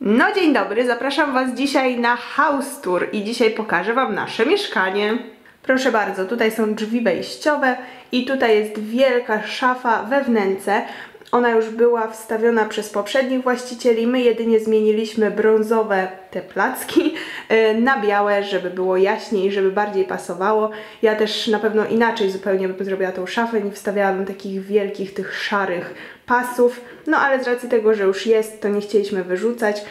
No dzień dobry, zapraszam Was dzisiaj na house tour i dzisiaj pokażę Wam nasze mieszkanie. Proszę bardzo, tutaj są drzwi wejściowe i tutaj jest wielka szafa we wnęce. Ona już była wstawiona przez poprzednich właścicieli, my jedynie zmieniliśmy brązowe te placki na białe, żeby było jaśniej, żeby bardziej pasowało. Ja też na pewno inaczej zupełnie bym zrobiła tą szafę, nie wstawiałabym takich wielkich, tych szarych pasów, no ale z racji tego, że już jest, to nie chcieliśmy wyrzucać,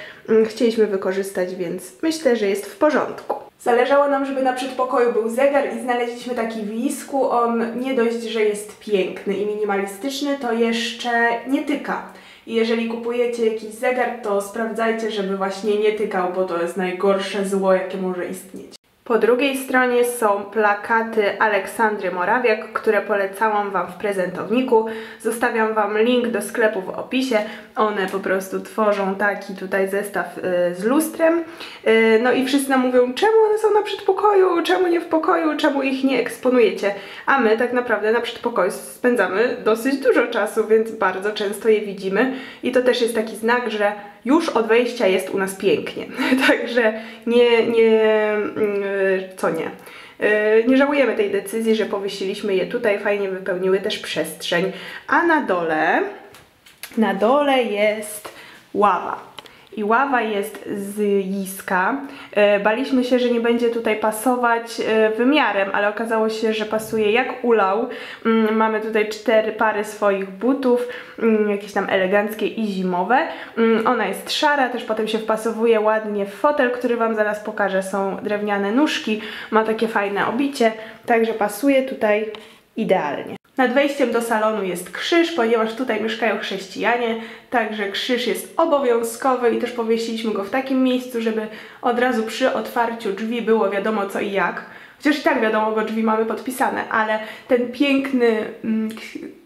chcieliśmy wykorzystać, więc myślę, że jest w porządku. Zależało nam, żeby na przedpokoju był zegar i znaleźliśmy taki w Lisku. On nie dość, że jest piękny i minimalistyczny, to jeszcze nie tyka. I jeżeli kupujecie jakiś zegar, to sprawdzajcie, żeby właśnie nie tykał, bo to jest najgorsze zło, jakie może istnieć. Po drugiej stronie są plakaty Aleksandry Morawiak, które polecałam Wam w prezentowniku. Zostawiam Wam link do sklepu w opisie. One po prostu tworzą taki tutaj zestaw z lustrem. No i wszyscy nam mówią, czemu one są na przedpokoju, czemu nie w pokoju, czemu ich nie eksponujecie. A my tak naprawdę na przedpokoju spędzamy dosyć dużo czasu, więc bardzo często je widzimy. I to też jest taki znak, że już od wejścia jest u nas pięknie. Także nie żałujemy tej decyzji, że powiesiliśmy je tutaj, fajnie wypełniły też przestrzeń. A na dole jest ława. I ława jest z Jiska. Baliśmy się, że nie będzie tutaj pasować wymiarem, ale okazało się, że pasuje jak ulał. Mamy tutaj 4 pary swoich butów, jakieś tam eleganckie i zimowe. Ona jest szara, też potem się wpasowuje ładnie w fotel, który Wam zaraz pokażę. Są drewniane nóżki, ma takie fajne obicie, także pasuje tutaj idealnie. Nad wejściem do salonu jest krzyż, ponieważ tutaj mieszkają chrześcijanie, także krzyż jest obowiązkowy i też powiesiliśmy go w takim miejscu, żeby od razu przy otwarciu drzwi było wiadomo co i jak. Chociaż i tak wiadomo, bo drzwi mamy podpisane, ale ten piękny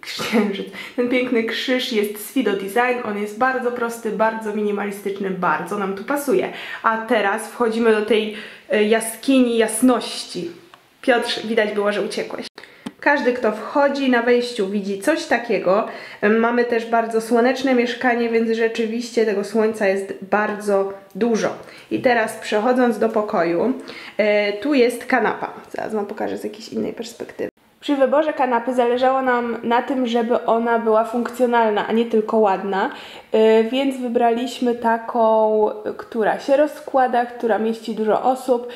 księżyc, ten piękny krzyż jest z Fido Design, on jest bardzo prosty, bardzo minimalistyczny, bardzo nam tu pasuje. A teraz wchodzimy do tej jaskini jasności. Piotr, widać było, że uciekłeś. Każdy, kto wchodzi na wejściu, widzi coś takiego. Mamy też bardzo słoneczne mieszkanie, więc rzeczywiście tego słońca jest bardzo dużo. I teraz przechodząc do pokoju, tu jest kanapa. Zaraz Wam pokażę z jakiejś innej perspektywy. Przy wyborze kanapy zależało nam na tym, żeby ona była funkcjonalna, a nie tylko ładna, więc wybraliśmy taką, która się rozkłada, która mieści dużo osób,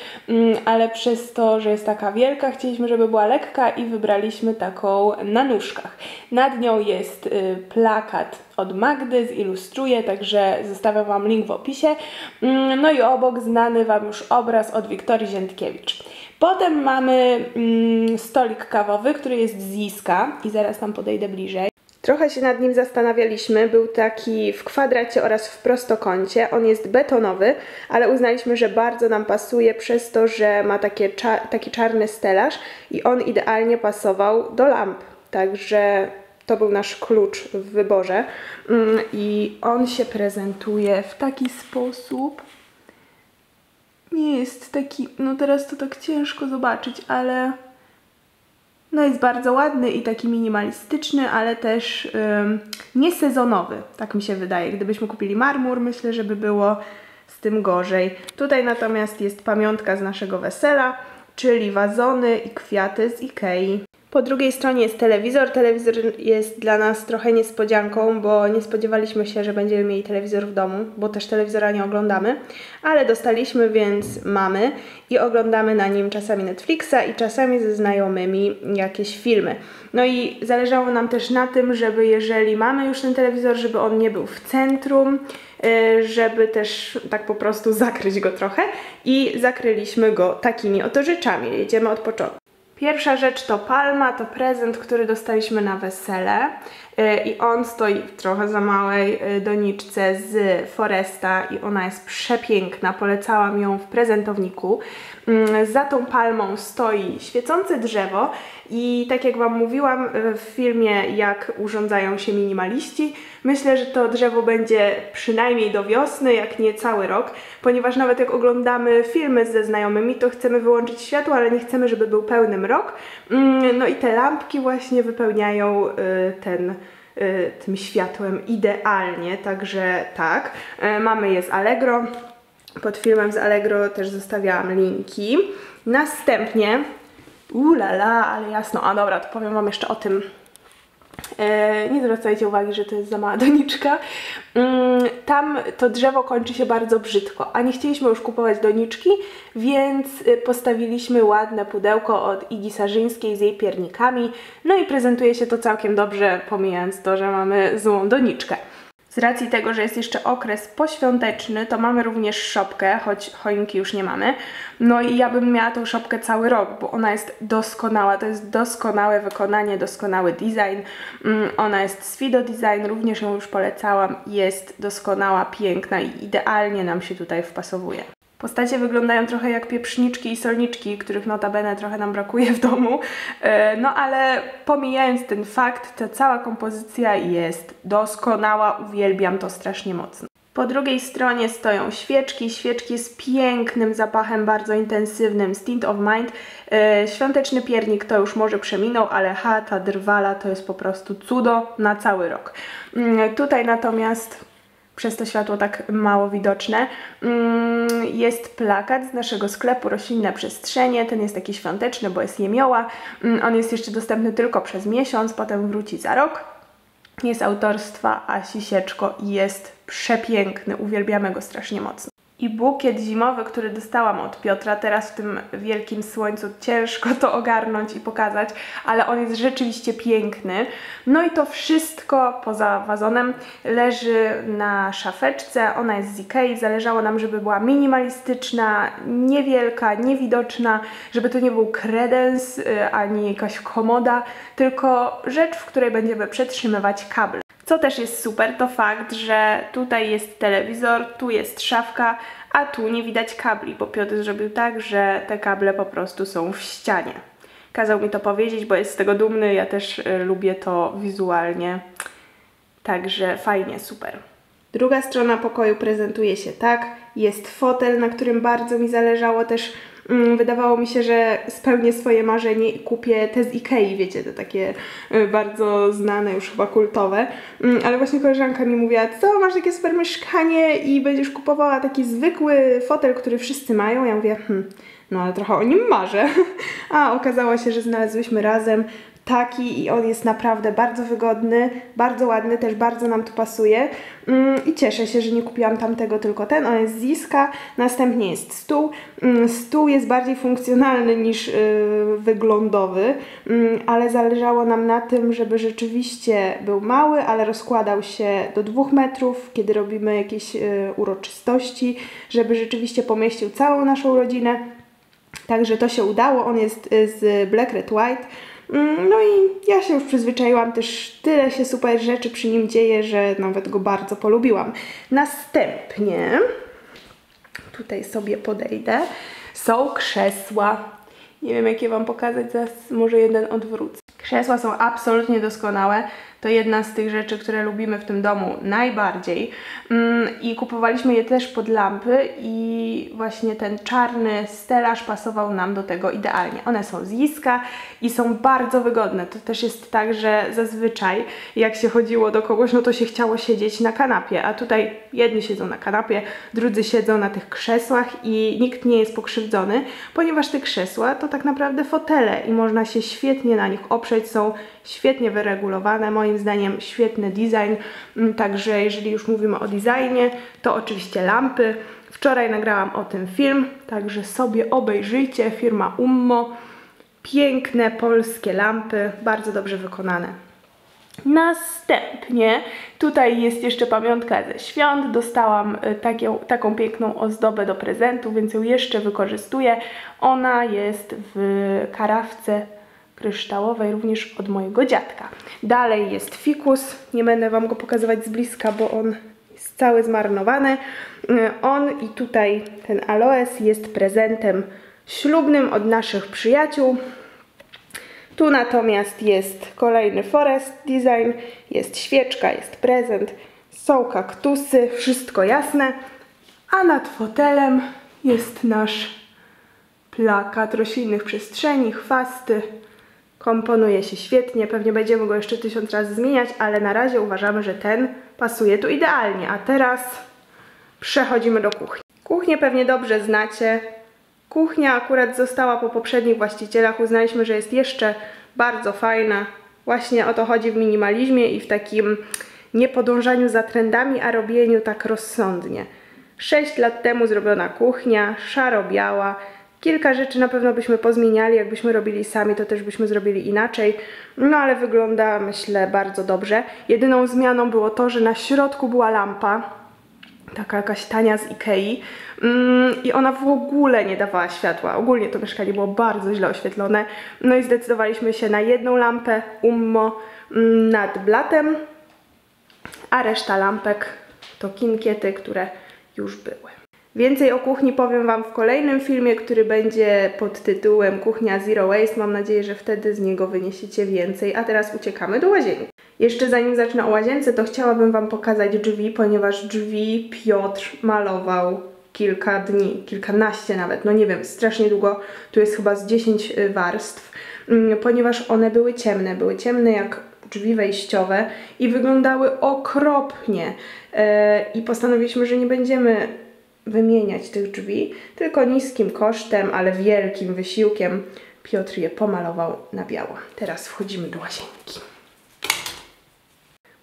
ale przez to, że jest taka wielka, chcieliśmy, żeby była lekka i wybraliśmy taką na nóżkach. Nad nią jest plakat od Magdy z Ilustruję, także zostawiam Wam link w opisie. No i obok znany Wam już obraz od Wiktorii Ziętkiewicz. Potem mamy stolik kawowy, który jest z Jiska i zaraz tam podejdę bliżej. Trochę się nad nim zastanawialiśmy, był taki w kwadracie oraz w prostokącie, on jest betonowy, ale uznaliśmy, że bardzo nam pasuje przez to, że ma taki czarny stelaż i on idealnie pasował do lamp, także to był nasz klucz w wyborze i on się prezentuje w taki sposób. Nie jest taki, no teraz to tak ciężko zobaczyć, ale no jest bardzo ładny i taki minimalistyczny, ale też niesezonowy, tak mi się wydaje. Gdybyśmy kupili marmur, myślę, żeby było z tym gorzej. Tutaj natomiast jest pamiątka z naszego wesela, czyli wazony i kwiaty z Ikei. Po drugiej stronie jest telewizor. Telewizor jest dla nas trochę niespodzianką, bo nie spodziewaliśmy się, że będziemy mieli telewizor w domu, bo też telewizora nie oglądamy, ale dostaliśmy, więc mamy i oglądamy na nim czasami Netflixa i czasami ze znajomymi jakieś filmy. No i zależało nam też na tym, żeby jeżeli mamy już ten telewizor, żeby on nie był w centrum, żeby też tak po prostu zakryć go trochę i zakryliśmy go takimi oto rzeczami. Jedziemy od początku. Pierwsza rzecz to palma, to prezent, który dostaliśmy na wesele i on stoi w trochę za małej doniczce z Foresta i ona jest przepiękna, polecałam ją w prezentowniku. Za tą palmą stoi świecące drzewo i tak jak Wam mówiłam w filmie, jak urządzają się minimaliści, myślę, że to drzewo będzie przynajmniej do wiosny, jak nie cały rok, ponieważ nawet jak oglądamy filmy ze znajomymi, to chcemy wyłączyć światło, ale nie chcemy, żeby był pełnym rok. No i te lampki właśnie wypełniają ten tym światłem idealnie, także tak. Mamy je z Allegro. Pod filmem z Allegro też zostawiałam linki. Następnie, ulala, ale jasno, a dobra, to powiem Wam jeszcze o tym. Nie zwracajcie uwagi, że to jest za mała doniczka. Tam to drzewo kończy się bardzo brzydko, a nie chcieliśmy już kupować doniczki, więc postawiliśmy ładne pudełko od Igi Sarzyńskiej z jej piernikami. No i prezentuje się to całkiem dobrze, pomijając to, że mamy złą doniczkę. Z racji tego, że jest jeszcze okres poświąteczny, to mamy również szopkę, choć choinki już nie mamy. No i ja bym miała tą szopkę cały rok, bo ona jest doskonała, to jest doskonałe wykonanie, doskonały design. Ona jest z Fido Design, również ją już polecałam, jest doskonała, piękna i idealnie nam się tutaj wpasowuje. Postacie wyglądają trochę jak pieprzniczki i solniczki, których notabene trochę nam brakuje w domu, no ale pomijając ten fakt, ta cała kompozycja jest doskonała, uwielbiam to strasznie mocno. Po drugiej stronie stoją świeczki, świeczki z pięknym zapachem, bardzo intensywnym, z Tint of Mint. Świąteczny piernik to już może przeminął, ale ta drwala to jest po prostu cudo na cały rok. Tutaj natomiast, przez to światło tak mało widoczne, jest plakat z naszego sklepu Roślinne Przestrzenie. Ten jest taki świąteczny, bo jest jemioła. On jest jeszcze dostępny tylko przez miesiąc, potem wróci za rok. Jest autorstwa Sisieczko i jest przepiękny, uwielbiamy go strasznie mocno. I bukiet zimowy, który dostałam od Piotra, teraz w tym wielkim słońcu ciężko to ogarnąć i pokazać, ale on jest rzeczywiście piękny. No i to wszystko poza wazonem leży na szafeczce, ona jest z Ikei, zależało nam, żeby była minimalistyczna, niewielka, niewidoczna, żeby to nie był kredens ani jakaś komoda, tylko rzecz, w której będziemy przetrzymywać kable. Co też jest super, to fakt, że tutaj jest telewizor, tu jest szafka, a tu nie widać kabli, bo Piotr zrobił tak, że te kable po prostu są w ścianie. Kazał mi to powiedzieć, bo jest z tego dumny, ja też lubię to wizualnie, także fajnie, super. Druga strona pokoju prezentuje się tak, jest fotel, na którym bardzo mi zależało też. Wydawało mi się, że spełnię swoje marzenie i kupię te z Ikei, wiecie, te takie bardzo znane, już chyba kultowe, ale właśnie koleżanka mi mówiła, co, masz takie super mieszkanie i będziesz kupowała taki zwykły fotel, który wszyscy mają. Ja mówię, no ale trochę o nim marzę, a okazało się, że znalazłyśmy razem taki i on jest naprawdę bardzo wygodny, bardzo ładny, też bardzo nam tu pasuje i cieszę się, że nie kupiłam tamtego, tylko ten, on jest z Ziska. Następnie jest stół, stół jest bardziej funkcjonalny niż wyglądowy, ale zależało nam na tym, żeby rzeczywiście był mały, ale rozkładał się do 2 metrów, kiedy robimy jakieś uroczystości, żeby rzeczywiście pomieścił całą naszą rodzinę, także to się udało, on jest z Black Red White. No i ja się już przyzwyczaiłam, też tyle się super rzeczy przy nim dzieje, że nawet go bardzo polubiłam. Następnie, tutaj sobie podejdę, są krzesła. Nie wiem, jakie Wam pokazać, zaraz może jeden odwrócę. Krzesła są absolutnie doskonałe. To jedna z tych rzeczy, które lubimy w tym domu najbardziej. I kupowaliśmy je też pod lampy i właśnie ten czarny stelaż pasował nam do tego idealnie. One są z Ziska i są bardzo wygodne. To też jest tak, że zazwyczaj jak się chodziło do kogoś, no to się chciało siedzieć na kanapie, a tutaj jedni siedzą na kanapie, drudzy siedzą na tych krzesłach i nikt nie jest pokrzywdzony, ponieważ te krzesła to tak naprawdę fotele i można się świetnie na nich oprzeć, są świetnie wyregulowane, moim zdaniem świetny design, także jeżeli już mówimy o designie, to oczywiście lampy. Wczoraj nagrałam o tym film, także sobie obejrzyjcie, firma Ummo. Piękne polskie lampy, bardzo dobrze wykonane. Następnie tutaj jest jeszcze pamiątka ze świąt, dostałam taką piękną ozdobę do prezentu, więc ją jeszcze wykorzystuję. Ona jest w karafce kryształowej, również od mojego dziadka. Dalej jest fikus, nie będę Wam go pokazywać z bliska, bo on jest cały zmarnowany. On i tutaj ten aloes jest prezentem ślubnym od naszych przyjaciół. Tu natomiast jest kolejny forest design, jest świeczka, jest prezent, są kaktusy, wszystko jasne, a nad fotelem jest nasz plakat Roślinnych Przestrzeni, chwasty, komponuje się świetnie, pewnie będziemy go jeszcze 1000 razy zmieniać, ale na razie uważamy, że ten pasuje tu idealnie. A teraz przechodzimy do kuchni. Kuchnię pewnie dobrze znacie. Kuchnia akurat została po poprzednich właścicielach, uznaliśmy, że jest jeszcze bardzo fajna. Właśnie o to chodzi w minimalizmie i w takim niepodążaniu za trendami, a robieniu tak rozsądnie. 6 lat temu zrobiona kuchnia, szaro-biała. Kilka rzeczy na pewno byśmy pozmieniali, jakbyśmy robili sami, to też byśmy zrobili inaczej. No ale wygląda, myślę, bardzo dobrze. Jedyną zmianą było to, że na środku była lampa, taka jakaś tania z Ikei, i ona w ogóle nie dawała światła. Ogólnie to mieszkanie było bardzo źle oświetlone. No i zdecydowaliśmy się na jedną lampę Ummo nad blatem, a reszta lampek to kinkiety, które już były. Więcej o kuchni powiem Wam w kolejnym filmie, który będzie pod tytułem Kuchnia Zero Waste. Mam nadzieję, że wtedy z niego wyniesiecie więcej. A teraz uciekamy do łazienki. Jeszcze zanim zacznę o łazience, to chciałabym Wam pokazać drzwi, ponieważ drzwi Piotr malował kilka dni, kilkanaście nawet, no nie wiem, strasznie długo. Tu jest chyba z 10 warstw, ponieważ one były ciemne jak drzwi wejściowe i wyglądały okropnie. I postanowiliśmy, że nie będziemy wymieniać tych drzwi, tylko niskim kosztem, ale wielkim wysiłkiem Piotr je pomalował na biało. Teraz wchodzimy do łazienki.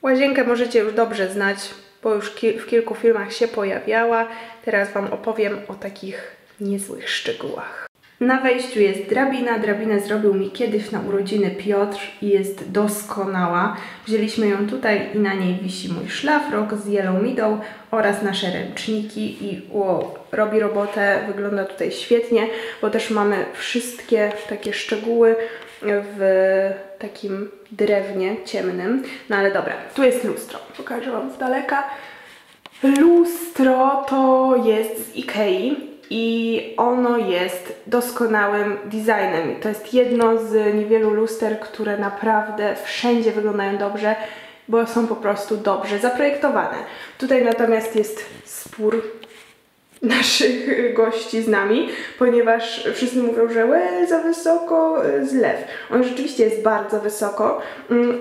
Łazienkę możecie już dobrze znać, bo już w kilku filmach się pojawiała. Teraz Wam opowiem o takich niezłych szczegółach. Na wejściu jest drabina. Drabinę zrobił mi kiedyś na urodziny Piotr i jest doskonała. Wzięliśmy ją tutaj i na niej wisi mój szlafrok z Yellow Middle oraz nasze ręczniki i wow, robi robotę, wygląda tutaj świetnie, bo też mamy wszystkie takie szczegóły w takim drewnie ciemnym. No ale dobra, tu jest lustro. Pokażę Wam z daleka. Lustro to jest z Ikei. I ono jest doskonałym designem. To jest jedno z niewielu luster, które naprawdę wszędzie wyglądają dobrze, bo są po prostu dobrze zaprojektowane. Tutaj natomiast jest spór naszych gości z nami, ponieważ wszyscy mówią, że za wysoko zlew. On rzeczywiście jest bardzo wysoko,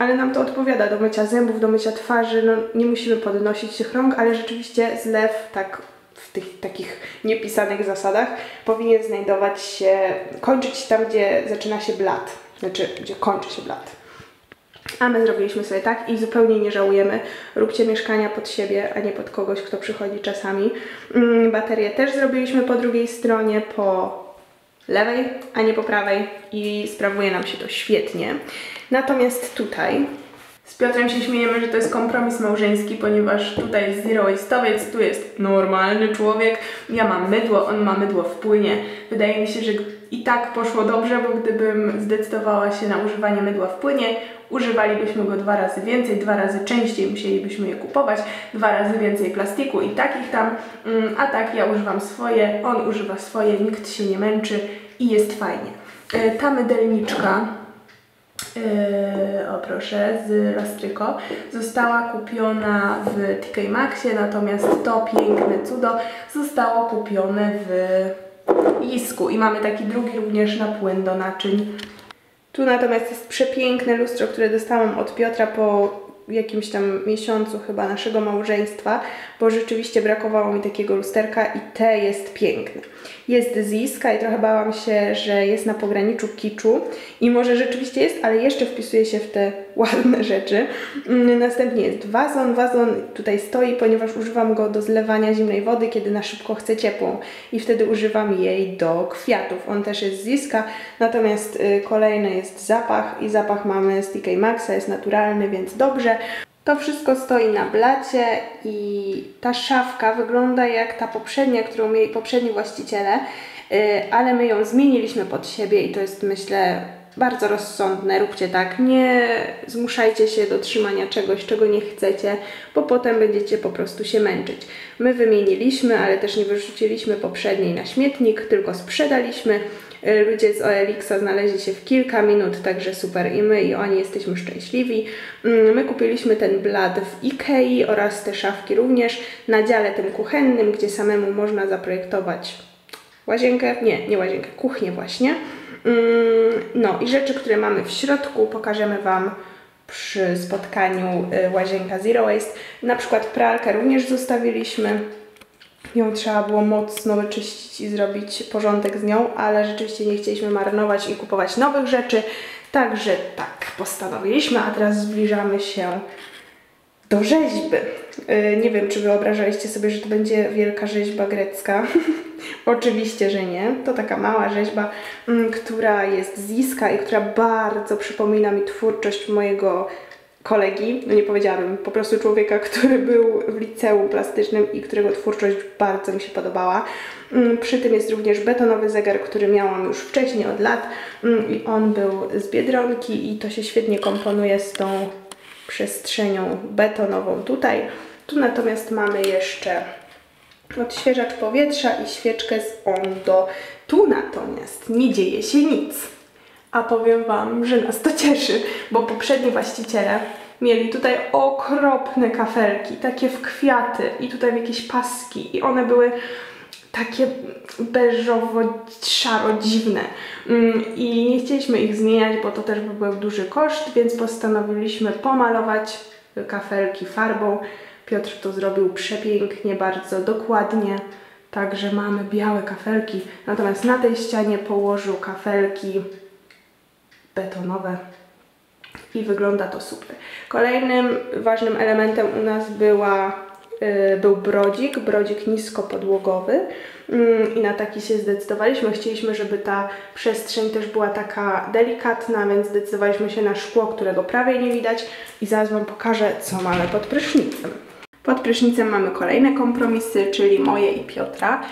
ale nam to odpowiada do mycia zębów, do mycia twarzy. No, nie musimy podnosić tych rąk, ale rzeczywiście zlew tak w tych takich niepisanych zasadach powinien znajdować się, kończyć tam, gdzie zaczyna się blat, znaczy gdzie kończy się blat. A my zrobiliśmy sobie tak i zupełnie nie żałujemy. Róbcie mieszkania pod siebie, a nie pod kogoś, kto przychodzi czasami. Baterię też zrobiliśmy po drugiej stronie, po lewej, a nie po prawej i sprawuje nam się to świetnie. Natomiast tutaj z Piotrem się śmiejemy, że to jest kompromis małżeński, ponieważ tutaj jest zero waste'owiec, tu jest normalny człowiek. Ja mam mydło, on ma mydło w płynie. Wydaje mi się, że i tak poszło dobrze, bo gdybym zdecydowała się na używanie mydła w płynie, używalibyśmy go 2 razy więcej, 2 razy częściej musielibyśmy je kupować, 2 razy więcej plastiku i takich tam, a tak ja używam swoje, on używa swoje, nikt się nie męczy i jest fajnie. Ta mydelniczka, o proszę, z Rastryko, została kupiona w TK Maxie, natomiast to piękne cudo zostało kupione w Isku i mamy taki drugi również na płyn do naczyń. Tu natomiast jest przepiękne lustro, które dostałam od Piotra po jakimś tam miesiącu chyba naszego małżeństwa, bo rzeczywiście brakowało mi takiego lusterka i te jest piękne. Jest z Iska i trochę bałam się, że jest na pograniczu kiczu i może rzeczywiście jest, ale jeszcze wpisuje się w te ładne rzeczy. Następnie jest wazon. Wazon tutaj stoi, ponieważ używam go do zlewania zimnej wody, kiedy na szybko chcę ciepłą i wtedy używam jej do kwiatów. On też jest z Iska, natomiast kolejny jest zapach i zapach mamy z TK Maxa, jest naturalny, więc dobrze. To wszystko stoi na blacie i ta szafka wygląda jak ta poprzednia, którą mieli poprzedni właściciele, ale my ją zmieniliśmy pod siebie i to jest, myślę, bardzo rozsądne. Róbcie tak, nie zmuszajcie się do trzymania czegoś, czego nie chcecie, bo potem będziecie po prostu się męczyć. My wymieniliśmy, ale też nie wyrzuciliśmy poprzedniej na śmietnik, tylko sprzedaliśmy. Ludzie z OLX-a znaleźli się w kilka minut, także super i my i oni jesteśmy szczęśliwi. My kupiliśmy ten blat w Ikei oraz te szafki również na dziale tym kuchennym, gdzie samemu można zaprojektować łazienkę, nie łazienkę, kuchnię właśnie. No i rzeczy, które mamy w środku, pokażemy Wam przy spotkaniu Łazienka Zero Waste. Na przykład pralkę również zostawiliśmy. Ją trzeba było mocno wyczyścić i zrobić porządek z nią, ale rzeczywiście nie chcieliśmy marnować i kupować nowych rzeczy. Także tak postanowiliśmy, a teraz zbliżamy się do rzeźby. Nie wiem, czy wyobrażaliście sobie, że to będzie wielka rzeźba grecka. Oczywiście, że nie. To taka mała rzeźba, która jest z Iska i która bardzo przypomina mi twórczość mojego kolegi, no nie powiedziałabym, po prostu człowieka, który był w liceum plastycznym i którego twórczość bardzo mi się podobała. Przy tym jest również betonowy zegar, który miałam już wcześniej od lat i on był z Biedronki i to się świetnie komponuje z tą przestrzenią betonową tutaj. Tu natomiast mamy jeszcze odświeżacz powietrza i świeczkę z Ondo. Tu natomiast nie dzieje się nic. A powiem Wam, że nas to cieszy, bo poprzedni właściciele mieli tutaj okropne kafelki, takie w kwiaty i tutaj w jakieś paski i one były takie beżowo-szaro-dziwne i nie chcieliśmy ich zmieniać, bo to też by był duży koszt, więc postanowiliśmy pomalować kafelki farbą. Piotr to zrobił przepięknie, bardzo dokładnie. Także mamy białe kafelki, natomiast na tej ścianie położył kafelki betonowe i wygląda to super. Kolejnym ważnym elementem u nas był brodzik, niskopodłogowy i na taki się zdecydowaliśmy. Chcieliśmy, żeby ta przestrzeń też była taka delikatna, więc zdecydowaliśmy się na szkło, którego prawie nie widać i zaraz Wam pokażę, co mamy pod prysznicem. Pod prysznicem mamy kolejne kompromisy, czyli moje i Piotra.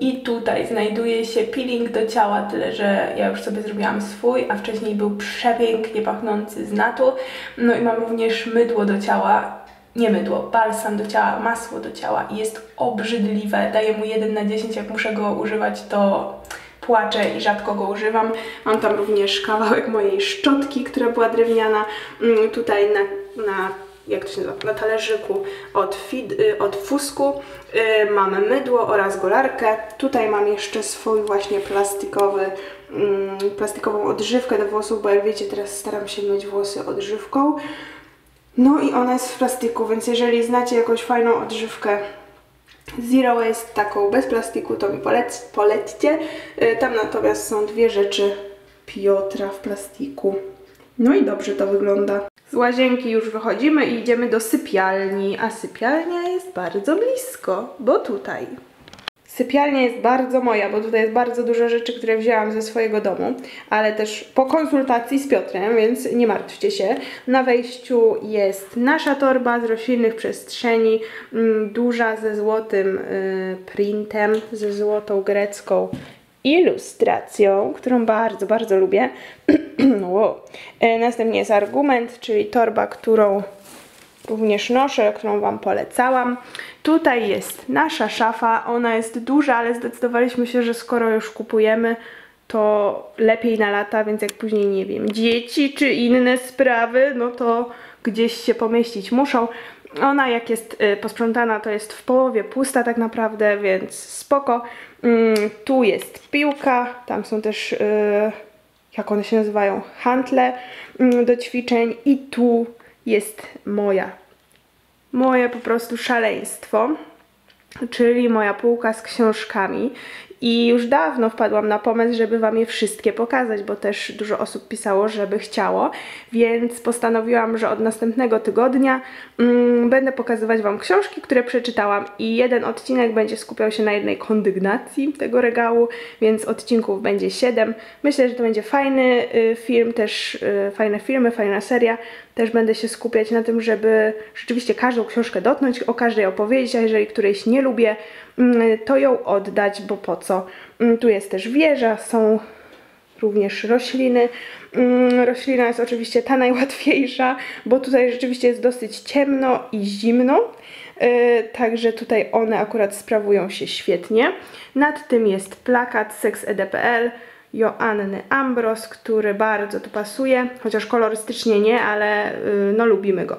I tutaj znajduje się peeling do ciała, tyle że ja już sobie zrobiłam swój, a wcześniej był przepięknie pachnący z natu. No i mam również mydło do ciała, nie mydło, balsam do ciała, masło do ciała i jest obrzydliwe. Daję mu 1 na 10, jak muszę go używać, to płaczę i rzadko go używam. Mam tam również kawałek mojej szczotki, która była drewniana, tutaj jak to się nazywa, na talerzyku od Fusku mamy mydło oraz golarkę. Tutaj mam jeszcze swój właśnie plastikową odżywkę do włosów, bo jak wiecie, teraz staram się myć włosy odżywką. No i ona jest w plastiku, więc jeżeli znacie jakąś fajną odżywkę Zero Waste, taką bez plastiku, to mi polećcie. Tam natomiast są dwie rzeczy Piotra w plastiku. No i dobrze to wygląda. Z łazienki już wychodzimy i idziemy do sypialni, a sypialnia jest bardzo blisko, bo tutaj. Sypialnia jest bardzo moja, bo tutaj jest bardzo dużo rzeczy, które wzięłam ze swojego domu, ale też po konsultacji z Piotrem, więc nie martwcie się. Na wejściu jest nasza torba z Roślinnych Przestrzeni, duża, ze złotym printem, ze złotą grecką ilustracją, którą bardzo, bardzo lubię. Wow. Następnie jest argument, czyli torba, którą również noszę, którą Wam polecałam. Tutaj jest nasza szafa, ona jest duża, ale zdecydowaliśmy się, że skoro już kupujemy, to lepiej na lata, więc jak później, nie wiem, dzieci czy inne sprawy, no to gdzieś się pomieścić muszą. Ona jak jest posprzątana, to jest w połowie pusta tak naprawdę, więc spoko. Tu jest piłka, tam są też, jak one się nazywają, hantle do ćwiczeń i tu jest moje po prostu szaleństwo, czyli moja półka z książkami. I już dawno wpadłam na pomysł, żeby Wam je wszystkie pokazać, bo też dużo osób pisało, żeby chciało, więc postanowiłam, że od następnego tygodnia będę pokazywać Wam książki, które przeczytałam i jeden odcinek będzie skupiał się na jednej kondygnacji tego regału, więc odcinków będzie 7. Myślę, że to będzie fajny film, też fajne filmy, fajna seria. Też będę się skupiać na tym, żeby rzeczywiście każdą książkę dotknąć, o każdej opowiedzieć, a jeżeli którejś nie lubię, to ją oddać, bo po co? Tu jest też wieża, są również rośliny. Roślina jest oczywiście ta najłatwiejsza, bo tutaj rzeczywiście jest dosyć ciemno i zimno, także tutaj one akurat sprawują się świetnie. Nad tym jest plakat sexed.pl Joanny Ambros, który bardzo tu pasuje, chociaż kolorystycznie nie, ale no lubimy go.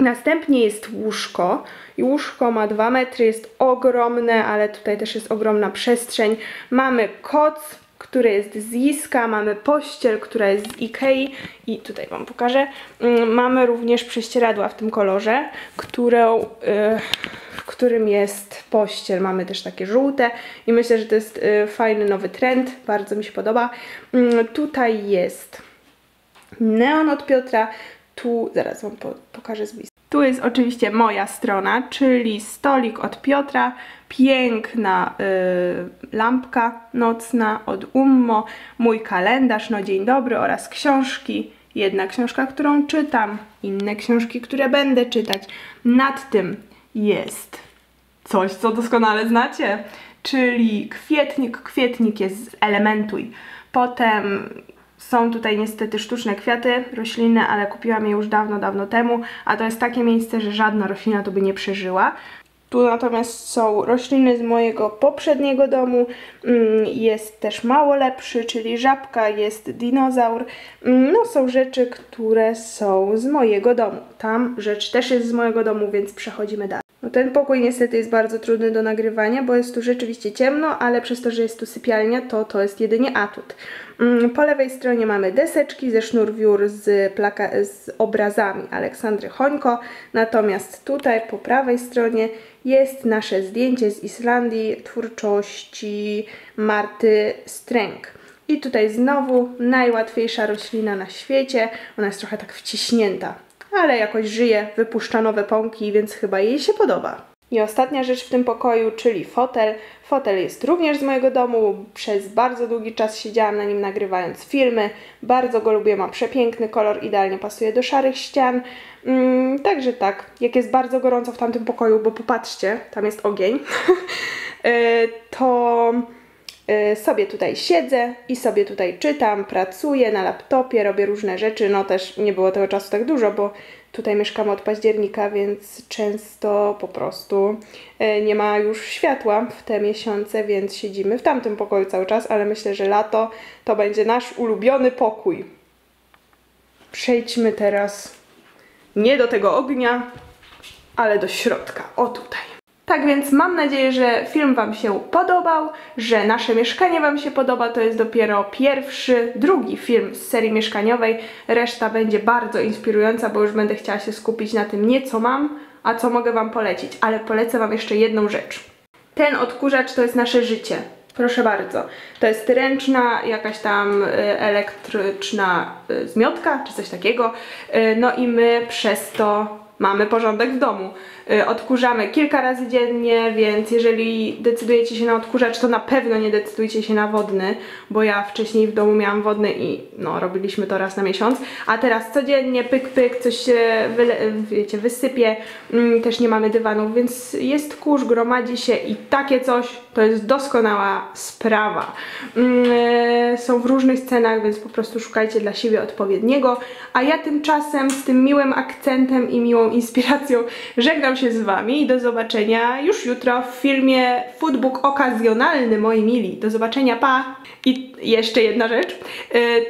Następnie jest łóżko i łóżko ma 2 metry, jest ogromne, ale tutaj też jest ogromna przestrzeń. Mamy koc, które jest z Jiska, mamy pościel, która jest z Ikei i tutaj wam pokażę. Mamy również prześcieradła w tym kolorze, w którym jest pościel. Mamy też takie żółte i myślę, że to jest fajny nowy trend, bardzo mi się podoba. Tutaj jest neon od Piotra, tu zaraz wam pokażę z bliska. Tu jest oczywiście moja strona, czyli stolik od Piotra, piękna lampka nocna od Ummo, mój kalendarz, no dzień dobry oraz książki. Jedna książka, którą czytam, inne książki, które będę czytać. Nad tym jest coś, co doskonale znacie, czyli kwietnik. Kwietnik jest z Elementuj. Potem są tutaj niestety sztuczne kwiaty, roślinne, ale kupiłam je już dawno, dawno temu, a to jest takie miejsce, że żadna roślina tu by nie przeżyła. Tu natomiast są rośliny z mojego poprzedniego domu, jest też mało lepszy, czyli żabka, jest dinozaur. No są rzeczy, które są z mojego domu. Tam rzecz też jest z mojego domu, więc przechodzimy dalej. No, ten pokój niestety jest bardzo trudny do nagrywania, bo jest tu rzeczywiście ciemno, ale przez to, że jest tu sypialnia, to jest jedynie atut. Po lewej stronie mamy deseczki ze sznurwiór z obrazami Aleksandry Honko, natomiast tutaj po prawej stronie jest nasze zdjęcie z Islandii twórczości Marty Stręg. I tutaj znowu najłatwiejsza roślina na świecie, ona jest trochę tak wciśnięta, ale jakoś żyje, wypuszcza nowe pąki, więc chyba jej się podoba. I ostatnia rzecz w tym pokoju, czyli fotel. Fotel jest również z mojego domu, przez bardzo długi czas siedziałam na nim nagrywając filmy. Bardzo go lubię, ma przepiękny kolor, idealnie pasuje do szarych ścian. Także tak, jak jest bardzo gorąco w tamtym pokoju, bo popatrzcie, tam jest ogień, to sobie tutaj siedzę i sobie tutaj czytam, pracuję na laptopie, robię różne rzeczy. No też nie było tego czasu tak dużo, bo tutaj mieszkamy od października, więc często po prostu nie ma już światła w te miesiące, więc siedzimy w tamtym pokoju cały czas, ale myślę, że lato to będzie nasz ulubiony pokój. Przejdźmy teraz nie do tego ognia, ale do środka, o tutaj. Tak więc mam nadzieję, że film wam się podobał, że nasze mieszkanie wam się podoba. To jest dopiero drugi film z serii mieszkaniowej. Reszta będzie bardzo inspirująca, bo już będę chciała się skupić na tym, nie co mam, a co mogę wam polecić. Ale polecę wam jeszcze jedną rzecz. Ten odkurzacz to jest nasze życie. Proszę bardzo. To jest ręczna, jakaś tam elektryczna zmiotka, czy coś takiego. No i my przez to mamy porządek w domu. Odkurzamy kilka razy dziennie, więc jeżeli decydujecie się na odkurzacz, to na pewno nie decydujcie się na wodny, bo ja wcześniej w domu miałam wodny i no, robiliśmy to raz na miesiąc, a teraz codziennie pyk pyk, coś się wysypie, też nie mamy dywanów, więc jest kurz, gromadzi się i takie coś to jest doskonała sprawa. Są w różnych cenach, więc po prostu szukajcie dla siebie odpowiedniego, a ja tymczasem z tym miłym akcentem i miłą inspiracją żegnam się z wami i do zobaczenia już jutro w filmie Foodbook okazjonalny, moi mili. Do zobaczenia, pa! I jeszcze jedna rzecz.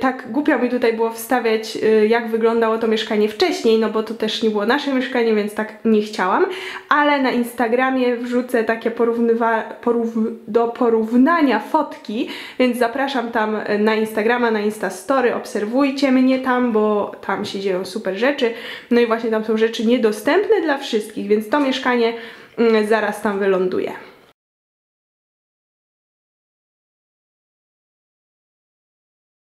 Tak głupio mi tutaj było wstawiać, jak wyglądało to mieszkanie wcześniej, no bo to też nie było nasze mieszkanie, więc tak nie chciałam, ale na Instagramie wrzucę takie do porównania fotki, więc zapraszam tam na Instagrama, na Instastory, obserwujcie mnie tam, bo tam się dzieją super rzeczy. No i właśnie tam są rzeczy niedostępne dla wszystkich, więc to mieszkanie zaraz tam wyląduje.